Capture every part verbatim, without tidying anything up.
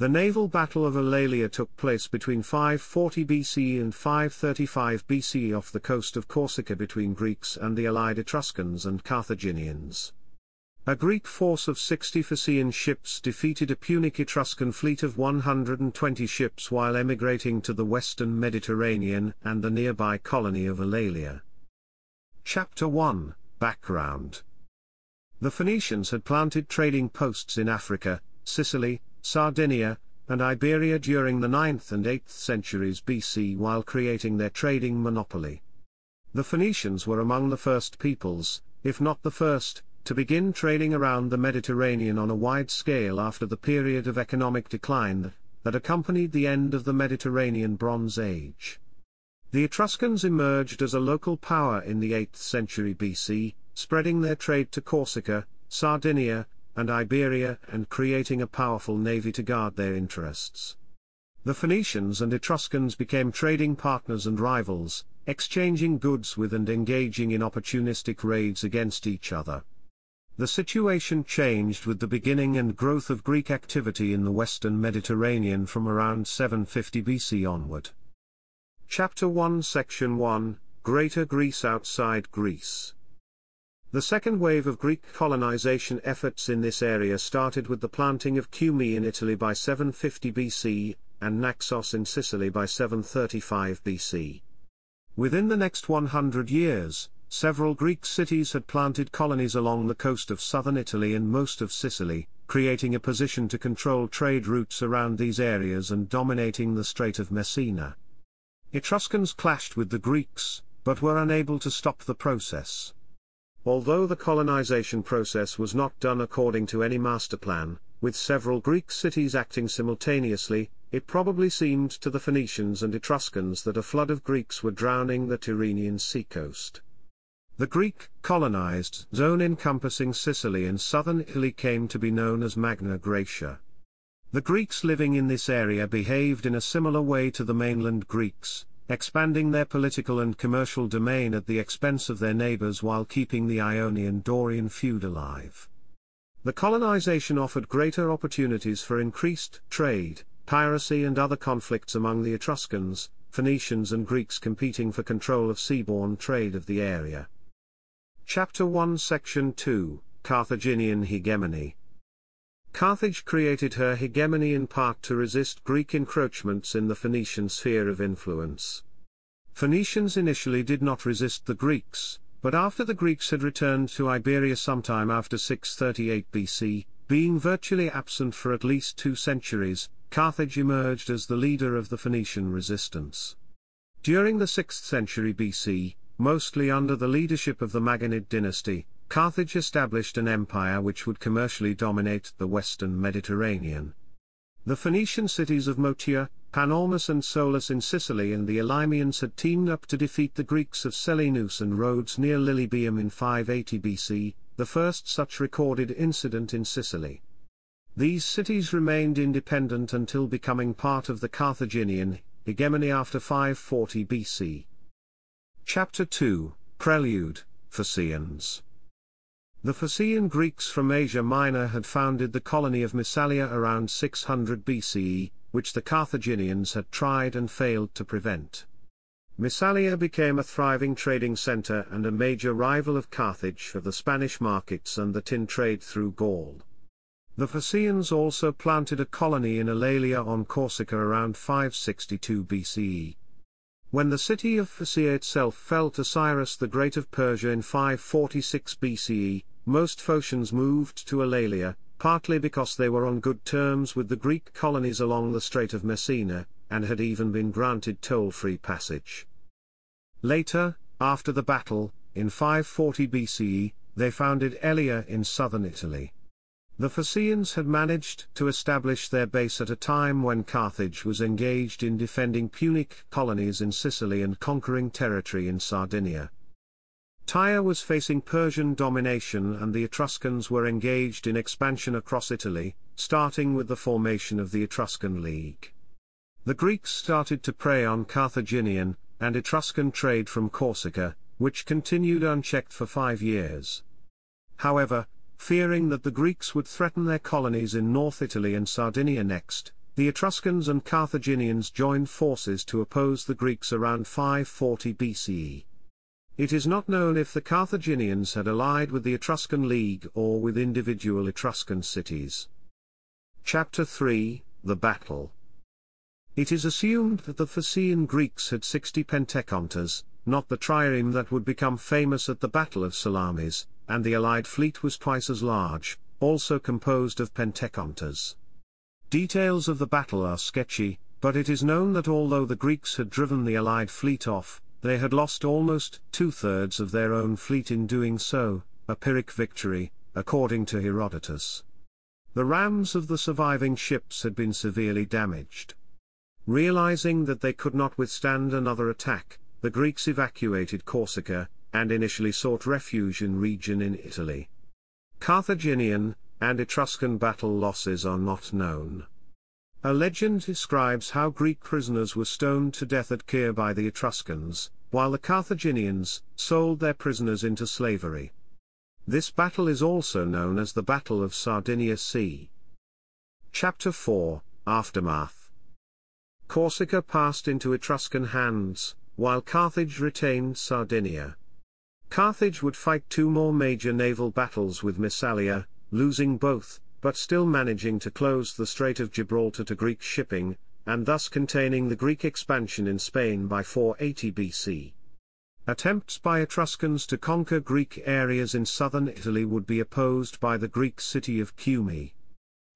The naval battle of Alalia took place between five forty B C and five thirty-five B C off the coast of Corsica between Greeks and the allied Etruscans and Carthaginians. A Greek force of sixty Phocaean ships defeated a Punic Etruscan fleet of one hundred twenty ships while emigrating to the western Mediterranean and the nearby colony of Alalia. Chapter one, Background. The Phoenicians had planted trading posts in Africa, Sicily, Sardinia, and Iberia during the ninth and eighth centuries B C while creating their trading monopoly. The Phoenicians were among the first peoples, if not the first, to begin trading around the Mediterranean on a wide scale after the period of economic decline that accompanied the end of the Mediterranean Bronze Age. The Etruscans emerged as a local power in the eighth century B C, spreading their trade to Corsica, Sardinia, and Iberia and creating a powerful navy to guard their interests. The Phoenicians and Etruscans became trading partners and rivals, exchanging goods with and engaging in opportunistic raids against each other. The situation changed with the beginning and growth of Greek activity in the western Mediterranean from around seven fifty B C onward. Chapter one Section one, Greater Greece outside Greece. The second wave of Greek colonization efforts in this area started with the planting of Cumae in Italy by seven fifty B C, and Naxos in Sicily by seven thirty-five B C. Within the next one hundred years, several Greek cities had planted colonies along the coast of southern Italy and most of Sicily, creating a position to control trade routes around these areas and dominating the Strait of Messina. Etruscans clashed with the Greeks, but were unable to stop the process. Although the colonization process was not done according to any master plan, with several Greek cities acting simultaneously, it probably seemed to the Phoenicians and Etruscans that a flood of Greeks were drowning the Tyrrhenian seacoast. The Greek colonized zone encompassing Sicily and southern Italy came to be known as Magna Graecia. The Greeks living in this area behaved in a similar way to the mainland Greeks, expanding their political and commercial domain at the expense of their neighbors while keeping the Ionian-Dorian feud alive. The colonization offered greater opportunities for increased trade, piracy and other conflicts among the Etruscans, Phoenicians and Greeks competing for control of seaborne trade of the area. Chapter one Section two, Carthaginian Hegemony. Carthage created her hegemony in part to resist Greek encroachments in the Phoenician sphere of influence. Phoenicians initially did not resist the Greeks, but after the Greeks had returned to Iberia sometime after six thirty-eight B C, being virtually absent for at least two centuries, Carthage emerged as the leader of the Phoenician resistance. During the sixth century B C, mostly under the leadership of the Magonid dynasty, Carthage established an empire which would commercially dominate the western Mediterranean. The Phoenician cities of Motia, Panormus and Solus in Sicily and the Elymians had teamed up to defeat the Greeks of Selinus and Rhodes near Lilybaeum in five eighty B C, the first such recorded incident in Sicily. These cities remained independent until becoming part of the Carthaginian hegemony after five forty B C. Chapter two, Prelude, Phocaeans. The Phocaean Greeks from Asia Minor had founded the colony of Massalia around six hundred B C E, which the Carthaginians had tried and failed to prevent. Massalia became a thriving trading center and a major rival of Carthage for the Spanish markets and the tin trade through Gaul. The Phocaeans also planted a colony in Alalia on Corsica around five sixty-two B C E. When the city of Phocaea itself fell to Cyrus the Great of Persia in five forty-six B C E, most Phocians moved to Alalia, partly because they were on good terms with the Greek colonies along the Strait of Messina, and had even been granted toll-free passage. Later, after the battle, in five forty B C E, they founded Elea in southern Italy. The Phocaeans had managed to establish their base at a time when Carthage was engaged in defending Punic colonies in Sicily and conquering territory in Sardinia. Tyre was facing Persian domination and the Etruscans were engaged in expansion across Italy, starting with the formation of the Etruscan League. The Greeks started to prey on Carthaginian and Etruscan trade from Corsica, which continued unchecked for five years. However, fearing that the Greeks would threaten their colonies in North Italy and Sardinia next, the Etruscans and Carthaginians joined forces to oppose the Greeks around five forty B C E. It is not known if the Carthaginians had allied with the Etruscan League or with individual Etruscan cities. Chapter three, The Battle. It is assumed that the Phocaean Greeks had sixty Pentecontas, not the trireme that would become famous at the Battle of Salamis, and the allied fleet was twice as large, also composed of Pentecontas. Details of the battle are sketchy, but it is known that although the Greeks had driven the allied fleet off, they had lost almost two-thirds of their own fleet in doing so, a Pyrrhic victory, according to Herodotus. The rams of the surviving ships had been severely damaged. Realizing that they could not withstand another attack, the Greeks evacuated Corsica, and initially sought refuge in region in Italy. Carthaginian and Etruscan battle losses are not known. A legend describes how Greek prisoners were stoned to death at Caer by the Etruscans, while the Carthaginians sold their prisoners into slavery. This battle is also known as the Battle of Sardinia c. Chapter four, Aftermath. Corsica passed into Etruscan hands, while Carthage retained Sardinia. Carthage would fight two more major naval battles with Massalia, losing both, but still managing to close the Strait of Gibraltar to Greek shipping, and thus containing the Greek expansion in Spain by four eighty B C. Attempts by Etruscans to conquer Greek areas in southern Italy would be opposed by the Greek city of Cumae.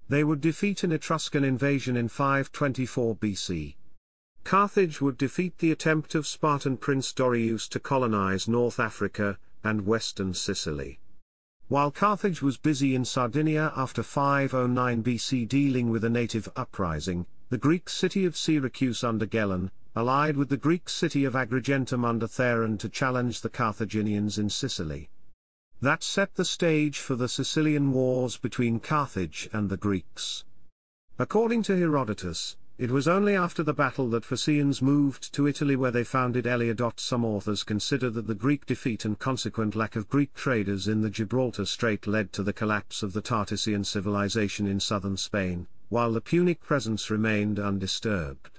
They would defeat an Etruscan invasion in five twenty-four B C. Carthage would defeat the attempt of Spartan Prince Dorius to colonize North Africa and western Sicily. While Carthage was busy in Sardinia after five oh nine B C dealing with a native uprising, the Greek city of Syracuse under Gelon allied with the Greek city of Agrigentum under Theron to challenge the Carthaginians in Sicily. That set the stage for the Sicilian wars between Carthage and the Greeks. According to Herodotus, it was only after the battle that Phocaeans moved to Italy, where they founded Elea. Some authors consider that the Greek defeat and consequent lack of Greek traders in the Gibraltar Strait led to the collapse of the Tartessian civilization in southern Spain, while the Punic presence remained undisturbed.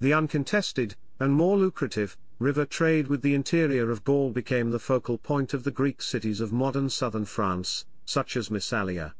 The uncontested, and more lucrative, river trade with the interior of Gaul became the focal point of the Greek cities of modern southern France, such as Massalia,